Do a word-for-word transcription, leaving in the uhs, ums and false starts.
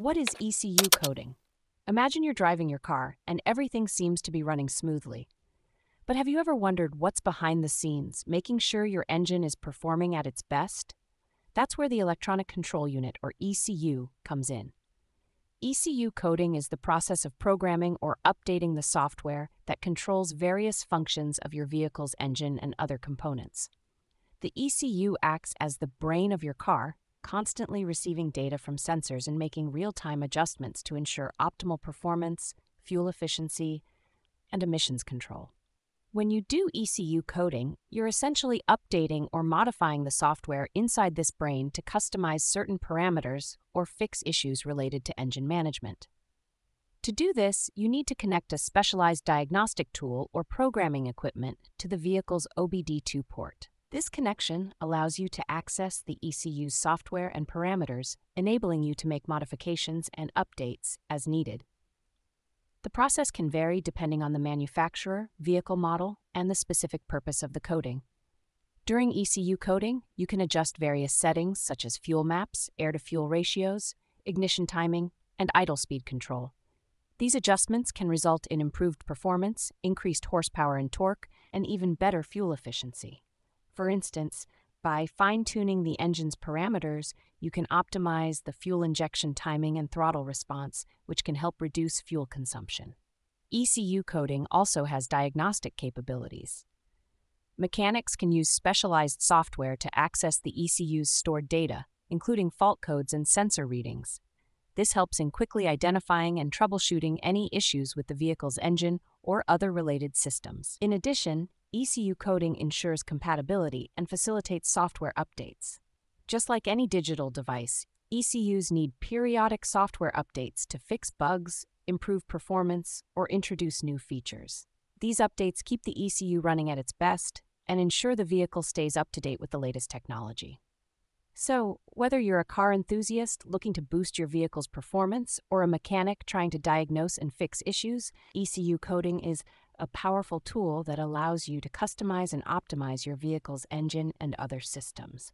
What is E C U coding? Imagine you're driving your car and everything seems to be running smoothly. But have you ever wondered what's behind the scenes, making sure your engine is performing at its best? That's where the Electronic Control Unit, or E C U, comes in. E C U coding is the process of programming or updating the software that controls various functions of your vehicle's engine and other components. The E C U acts as the brain of your car, constantly receiving data from sensors and making real-time adjustments to ensure optimal performance, fuel efficiency, and emissions control. When you do E C U coding, you're essentially updating or modifying the software inside this brain to customize certain parameters or fix issues related to engine management. To do this, you need to connect a specialized diagnostic tool or programming equipment to the vehicle's O B D two port. This connection allows you to access the E C U's software and parameters, enabling you to make modifications and updates as needed. The process can vary depending on the manufacturer, vehicle model, and the specific purpose of the coding. During E C U coding, you can adjust various settings such as fuel maps, air-to-fuel ratios, ignition timing, and idle speed control. These adjustments can result in improved performance, increased horsepower and torque, and even better fuel efficiency. For instance, by fine-tuning the engine's parameters, you can optimize the fuel injection timing and throttle response, which can help reduce fuel consumption. E C U coding also has diagnostic capabilities. Mechanics can use specialized software to access the E C U's stored data, including fault codes and sensor readings. This helps in quickly identifying and troubleshooting any issues with the vehicle's engine or other related systems. In addition, E C U coding ensures compatibility and facilitates software updates. Just like any digital device, E C Us need periodic software updates to fix bugs, improve performance, or introduce new features. These updates keep the E C U running at its best and ensure the vehicle stays up to date with the latest technology. So, whether you're a car enthusiast looking to boost your vehicle's performance or a mechanic trying to diagnose and fix issues, E C U coding is a powerful tool that allows you to customize and optimize your vehicle's engine and other systems.